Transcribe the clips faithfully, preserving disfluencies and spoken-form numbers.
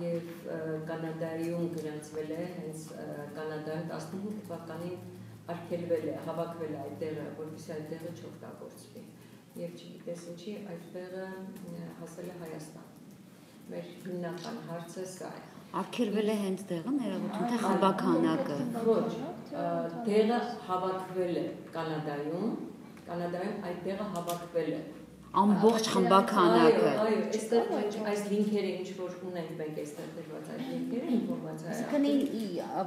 եւ կանադայում գրանցվել է, հենց կանադայում տասնհինգ թվականին արգելվել է, հավաքվել է այդ տեղը, որպեսզի այդ տեղը չօգտագործվի։ Եվ չգիտես ինչի այդ տեղը հասել է Հայաստան։ Մեր հիմնական հարցը սա է։ Արգելվել է հենց տեղը, ներողություն, թե խաբաքանակը։ Ոչ, տեղը հավաքվել է Կանադայում, Կանադայում այդ տեղը հավաքվել է։ Ամբողջ խմբաքանակը։ Այո, այստեղ այս լինքերը ինչ որ ունենք, մենք այստեղ դրված այդ լինքերը ինֆորմացիա է։ Այսինքն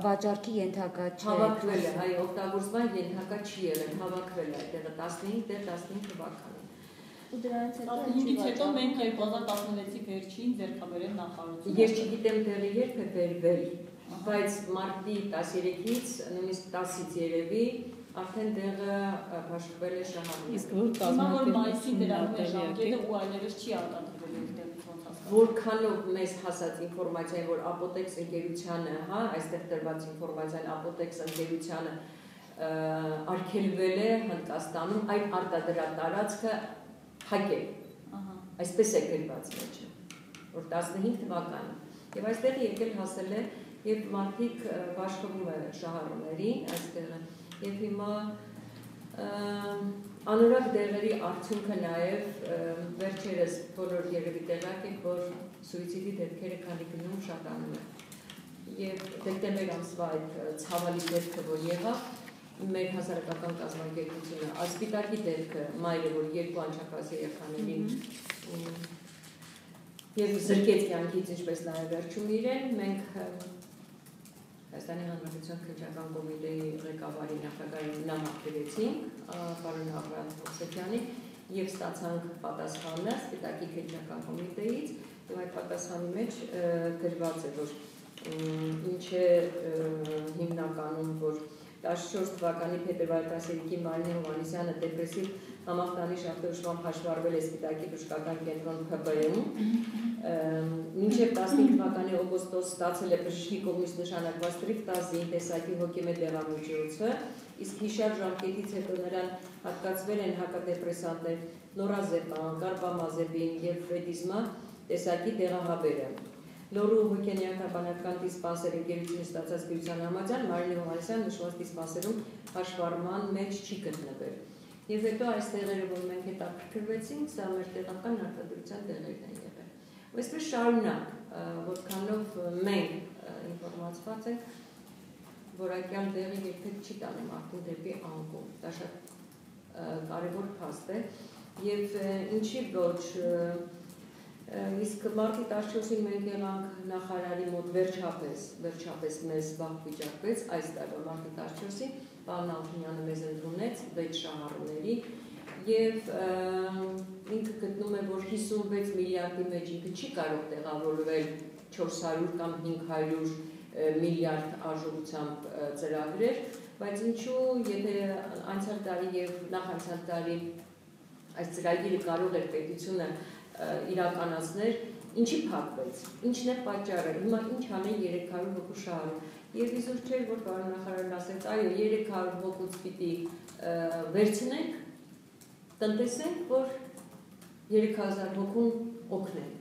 վաճառքի ենթակա չէ։ Հավաքվել է, այո, օգտագործման ենթակա չի եղել, հավաքվել է դեռ տասնհինգ տասնհինգ թվականին։ Ու դրանից հետո ինչի՞ց հետո մենք երկու հազար տասնվեցի վերջին ձերքամերեն նախարարությունը։ Ես չգիտեմ դեռ երբ է վերվել, բայց մարտի տասներկուից նույնիսկ տասից երևի արդեն դեղը բաշխվել է շահանում։ Իսկ որ կազմակերպությունը դրամատիկ։ Որքանով մեզ հասած ինֆորմացիան, որ Apotex ընկերությանը, հա, այստեղ դրված ինֆորմացիան Apotex ընկերությանը արգելվել է Հնդկաստանում այդ արտադրատարածքը հակել։ Այսպես է գրված մեջը, որ տասնհինգ թվականը։ Եվ այստեղ եկել հասել է եւ մարդիկ բաշխվում է շահառուներին այստեղը։ Եվ հիմա անորակ դեղերի արդյունքը նաև վերջերս բոլոր երևի տեղյակ եք, որ սուիցիդի դեպքերը քանի գնում շատանում են։ Եվ դեկտեմբեր ամսվա այդ ցավալի դեպքը, որ եղավ, մեր հասարակական կազմակերպությունը, ասպիտակի դեպքը, մայրը, որ երկու անչակազի երեխաներին եւ զրկեց կյանքից, ինչպես նաև վերջում իրեն, մենք Հայաստանի Հանրապետության քրեական կոմիտեի ղեկավարի նախագահին նամակերեցինք պարոն Աբրահամ Հովսեփյանին եւ ստացանք պատասխանը Սպիտակի քրեական կոմիտեից եւ այդ պատասխանի մեջ գրված է որ ինչ է հիմնականում որ տասնչորս թվականի փետրվարի տասներկուին Մարինե Հովհաննիսյանը դեպրեսիվ համախտանիշ ախտորոշմամբ հաշվարվել է Սպիտակի բժշկական կենտրոն Ք Բ Ե-ում մինչև տասնհինգ թվականի օգոստոս ստացել է բժշկի կողմից նշանակված տրիպտազի տեսակի հոգեմետ դեղամիջոցը, իսկ հիշյալ ժամկետից հետո նրան հատկացվել են հակադեպրեսանտներ, նորազեպան, կարբամազեպին և ֆեդիզմա տեսակի դեղահաբերը։ Լոռու հոգենիականաբանական դիսպանսեր ընկերությունը ստացած գիտության համաձայն Մարինե Հովհաննիսյանը նշված դիսպանսերում հաշվառման մեջ չի գտնվել։ Եվ հետո այս տեղերը, որ մենք հետաքրքրվեցինք, սա մեր տեղական արտադրության տեղերն են եղել։ Այսպես շարունակ, որքանով մենք ինֆորմացված ենք, որ այդյալ դեղը երբեք չի տանում արդեն դեպի անկում, դա շատ կարևոր փաստ է, և ինչի ոչ, իսկ մարտի տասնչորսին մենք եղանք նախարարի մոտ վերջապես, վերջապես մեզ վաղ վիճակվեց, այս տարվա մարտի տասնչորսին, պարոն Ալթունյանը մեզ ընդունեց վեց շահառուների, Եվ ինքը գտնում է, որ հիսունվեց միլիարդի մեջ ինքը չի կարող տեղավորվել չորսհարյուր կամ հինգ հարյուր միլիարդ արժողությամբ ծրագրեր, բայց ինչու, եթե անցյալ տարի և նախանցյալ տարի այս ծրագիրը կարող էր պետությունը իրականացներ, ինչի փակվեց, ինչն է պատճառը, հիմա ինչ անեն երեք հարյուր հոգու շահառու։ Եվ իզուր չէր, որ պարոն նախարարն ասեց, այո, երեք հարյուր հոգուց պիտի վերցնենք, տնտեսենք, որ երեք հազար հոգուն օգնենք։